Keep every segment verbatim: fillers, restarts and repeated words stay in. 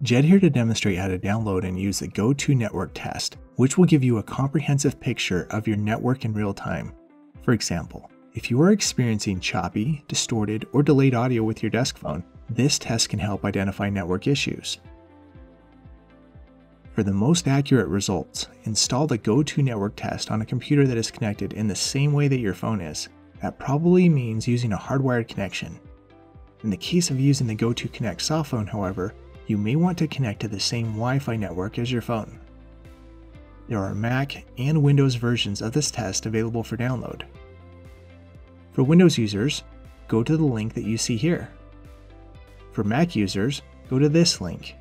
Jed here to demonstrate how to download and use the GoTo Network Test, which will give you a comprehensive picture of your network in real time. For example, if you are experiencing choppy, distorted, or delayed audio with your desk phone, this test can help identify network issues. For the most accurate results, install the GoTo Network Test on a computer that is connected in the same way that your phone is. That probably means using a hardwired connection. In the case of using the GoTo Connect softphone, however, you may want to connect to the same Wi-Fi network as your phone. There are Mac and Windows versions of this test available for download. For Windows users, go to the link that you see here. For Mac users, go to this link.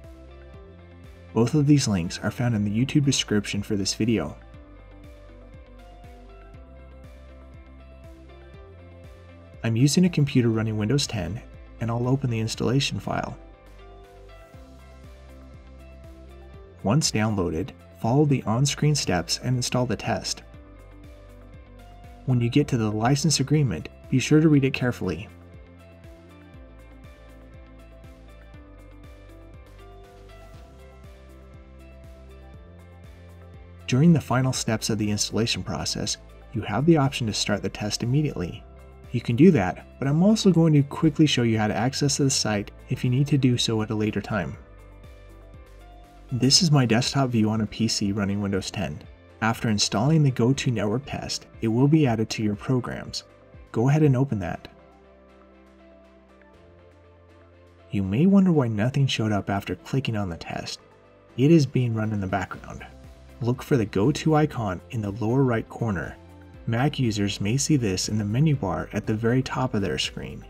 Both of these links are found in the YouTube description for this video. I'm using a computer running Windows ten, and I'll open the installation file. Once downloaded, follow the on-screen steps and install the test. When you get to the license agreement, be sure to read it carefully. During the final steps of the installation process, you have the option to start the test immediately. You can do that, but I'm also going to quickly show you how to access the site if you need to do so at a later time. This is my desktop view on a P C running Windows ten. After installing the GoTo Network Test, it will be added to your programs. Go ahead and open that. You may wonder why nothing showed up after clicking on the test. It is being run in the background. Look for the GoTo icon in the lower right corner. Mac users may see this in the menu bar at the very top of their screen.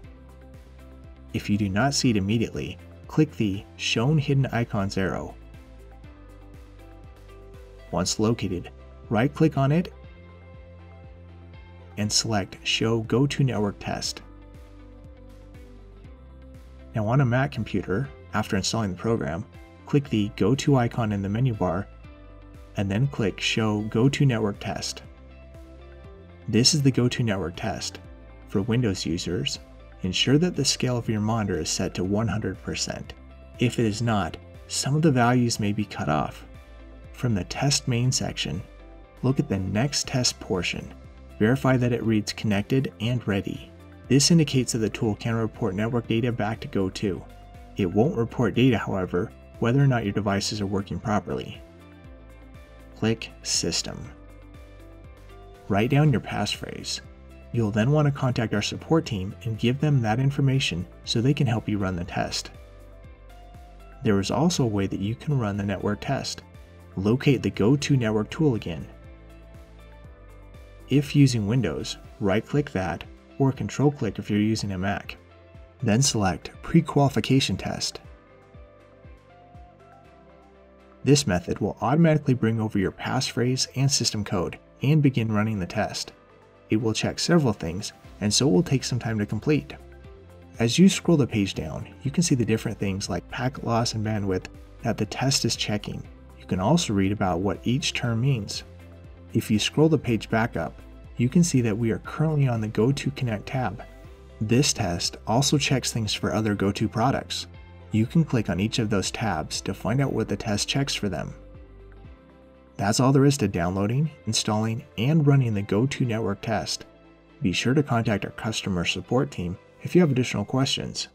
If you do not see it immediately, click the Shown Hidden Icons arrow. Once located, right-click on it and select Show GoTo Network Test. Now on a Mac computer, after installing the program, click the GoTo icon in the menu bar and then click Show GoTo Network Test. This is the GoTo Network Test. For Windows users, ensure that the scale of your monitor is set to one hundred percent. If it is not, some of the values may be cut off. From the Test Main section, look at the Next Test portion. Verify that it reads Connected and Ready. This indicates that the tool can report network data back to GoTo. It won't report data, however, whether or not your devices are working properly. Click System. Write down your passphrase. You'll then want to contact our support team and give them that information so they can help you run the test. There is also a way that you can run the network test. Locate the GoTo Network tool again. If using Windows, right-click that or control-click if you're using a Mac. Then select Pre-Qualification Test. This method will automatically bring over your passphrase and system code and begin running the test. It will check several things, and so it will take some time to complete. As you scroll the page down, you can see the different things like packet loss and bandwidth that the test is checking. You can also read about what each term means. If you scroll the page back up, you can see that we are currently on the GoTo Connect tab. This test also checks things for other GoTo products. You can click on each of those tabs to find out what the test checks for them. That's all there is to downloading, installing, and running the GoTo Network Test. Be sure to contact our customer support team if you have additional questions.